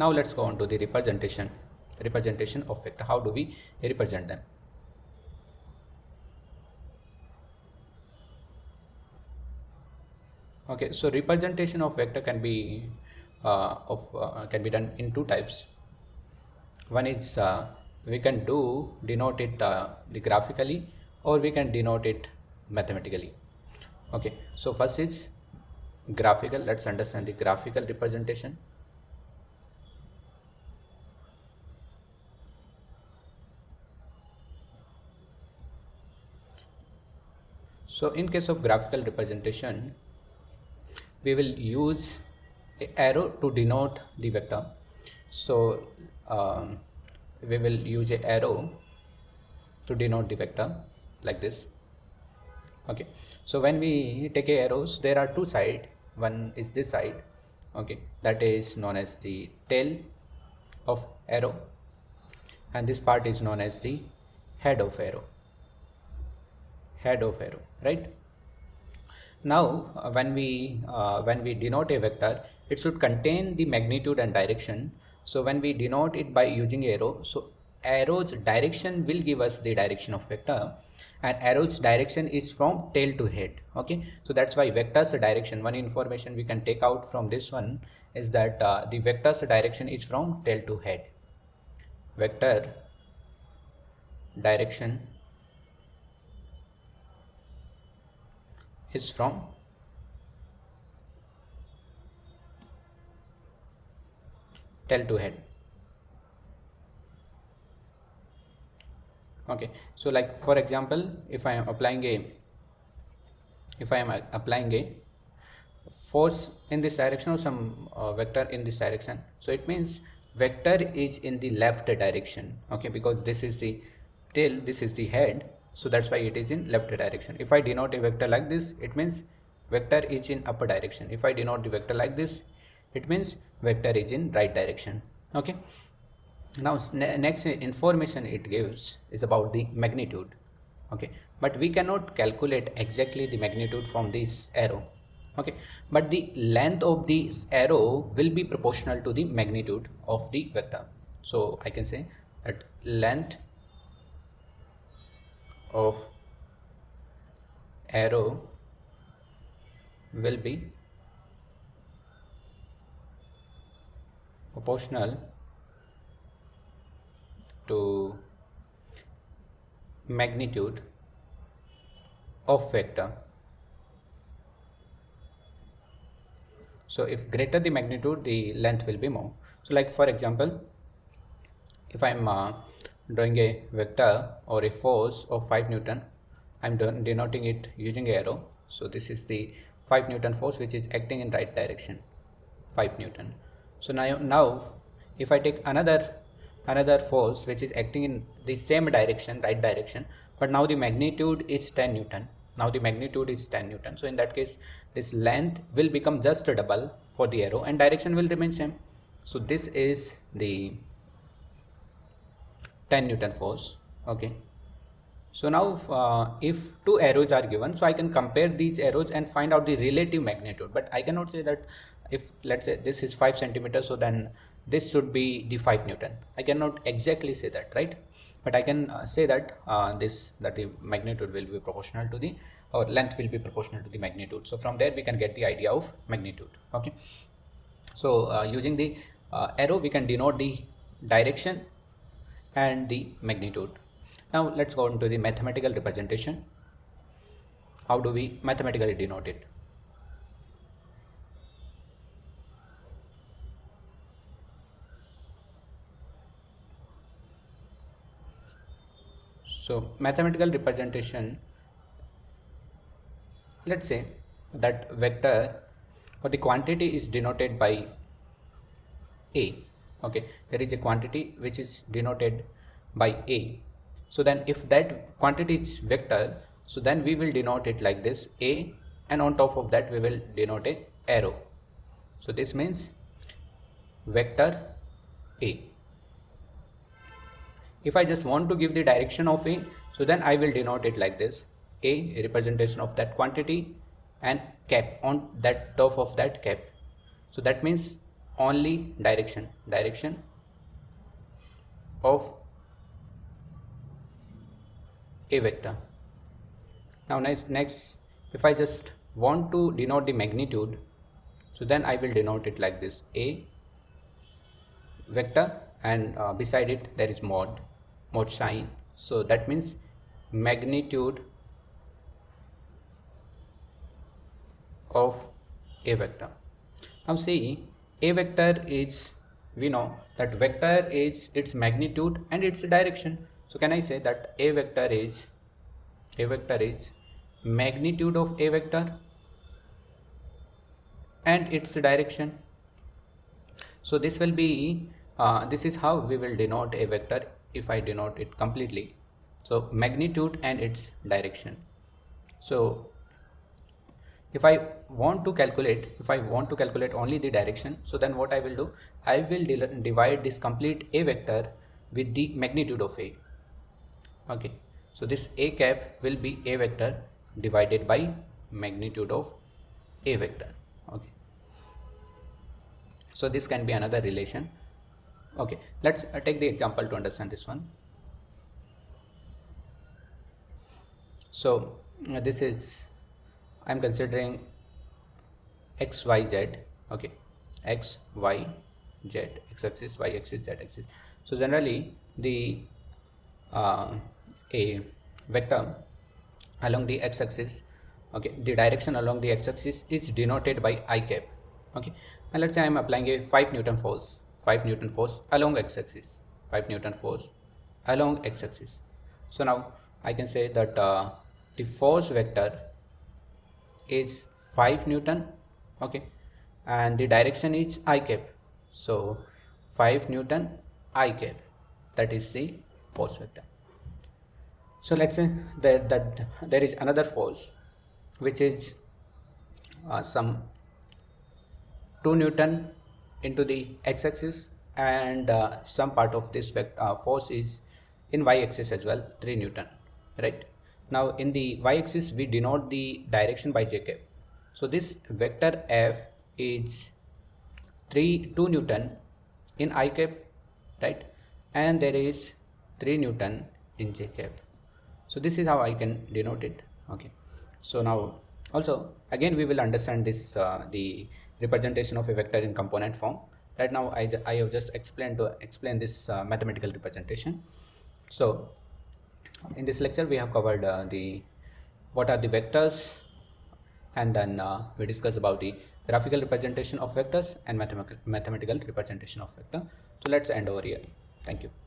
Now let's go on to the representation of vector. How do we represent them? Okay, so representation of vector can be done in two types. One is we can denote it graphically, or we can denote it mathematically. Okay, so first is graphical. Let's understand the graphical representation. So in case of graphical representation, we will use an arrow to denote the vector. So we will use an arrow to denote the vector like this. Okay, so when we take arrows, there are two sides. One is this side, okay, that is known as the tail of arrow, and this part is known as the head of arrow. Right? Now when we denote a vector, it should contain the magnitude and direction. So when we denote it by using arrow, so arrow's direction will give us the direction of vector, and arrow's direction is from tail to head. Okay, so that's why vector's direction, one information we can take out from this one is that the vector's direction is from tail to head. Vector direction is from tail to head. Okay, so like for example, if I am applying a force in this direction, or some vector in this direction, so it means vector is in the left direction. Okay, because this is the tail, this is the head, so that's why it is in left direction. If I denote a vector like this, it means vector is in upper direction. If I denote the vector like this, it means vector is in right direction. Okay, now next information it gives is about the magnitude. Okay, but we cannot calculate exactly the magnitude from this arrow. Okay, but the length of this arrow will be proportional to the magnitude of the vector. So I can say that length of arrow will be proportional to magnitude of vector. So if greater the magnitude, the length will be more. So like for example, if I am drawing a vector or a force of 5 Newton, I am denoting it using arrow. So this is the 5 Newton force which is acting in right direction, 5 Newton. So now if I take another force which is acting in the same direction, right direction, but now the magnitude is 10 Newton. So in that case, this length will become just double for the arrow, and direction will remain same. So this is the 10 Newton force. Okay, so now if two arrows are given, so I can compare these arrows and find out the relative magnitude, but I cannot say that if let's say this is 5 centimeters, so then this should be the 5 Newton. I cannot exactly say that, right? But I can say that the magnitude will be proportional to the, or length will be proportional to the magnitude. So from there we can get the idea of magnitude. Okay, so using the arrow we can denote the direction and the magnitude. Now let's go on to the mathematical representation. How do we mathematically denote it? So mathematical representation, let's say that vector or the quantity is denoted by A. Okay, there is a quantity which is denoted by A. So then if that quantity is vector, so then we will denote it like this, A, and on top of that we will denote a arrow. So this means vector A. If I just want to give the direction of A, so then I will denote it like this, A, representation of that quantity, and cap, on that top of that cap. So that means only direction of a vector. Now next, if I just want to denote the magnitude, so then I will denote it like this: a vector, and beside it there is mod sign. So that means magnitude of a vector. Now see, a vector is, we know that vector is its magnitude and its direction. So can I say that a vector is magnitude of a vector and its direction? So this will be this is how we will denote a vector if I denote it completely. So magnitude and its direction. So if I want to calculate only the direction, so then what I will do, I will divide this complete a vector with the magnitude of a. Okay, so this a cap will be a vector divided by magnitude of a vector. Okay, so this can be another relation. Okay, let's take the example to understand this one. So this is, I'm considering XYZ. Okay, XYZ, x-axis, y-axis, z-axis. So generally the a vector along the x-axis, okay, the direction along the x-axis is denoted by I cap. Okay, and let's say I'm applying a 5 Newton force along x-axis, 5 Newton force along x-axis. So now I can say that the force vector is 5 Newton, okay, and the direction is I cap. So 5 Newton I cap, that is the force vector. So let's say that there is another force which is some 2 Newton into the x-axis, and some part of this force is in y-axis as well, 3 Newton, right? Now in the y-axis we denote the direction by j cap. So this vector f is 2 Newton in I cap, right, and there is 3 Newton in j cap. So this is how I can denote it. Okay, so now also again we will understand this the representation of a vector in component form. Right now I have just explained this mathematical representation. So in this lecture we have covered what are the vectors, and then we discussed about the graphical representation of vectors and mathematical representation of vector. So let's end over here. Thank you.